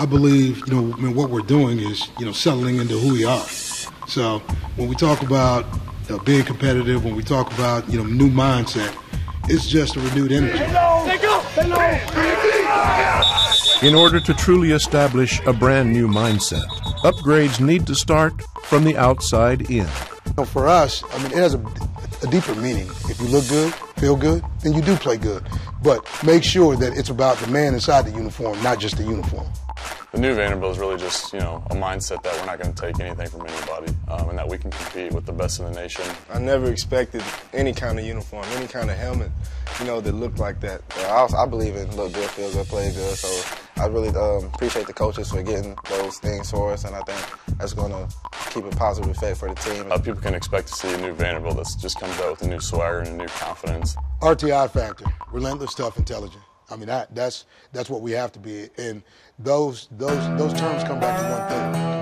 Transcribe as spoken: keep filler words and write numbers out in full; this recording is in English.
I believe, you know, I mean, what we're doing is, you know, settling into who we are. So when we talk about uh, being competitive, when we talk about, you know, new mindset, it's just a renewed energy. In order to truly establish a brand new mindset, upgrades need to start from the outside in. For us, I mean, it has a, a deeper meaning. If you look good, feel good, then you do play good. But make sure that it's about the man inside the uniform, not just the uniform. The new Vanderbilt is really just, you know, a mindset that we're not going to take anything from anybody, um, and that we can compete with the best in the nation. I never expected any kind of uniform, any kind of helmet, you know, that looked like that. I, also, I believe in look good, feel good, play good, so I really um, appreciate the coaches for getting those things for us, and I think that's going to keep a positive effect for the team. Uh, people can expect to see a new Vanderbilt that just comes out with a new swagger and a new confidence. R T I Factor, relentless, tough, intelligent. I mean, I, that's that's what we have to be, and those those those terms come back to one thing.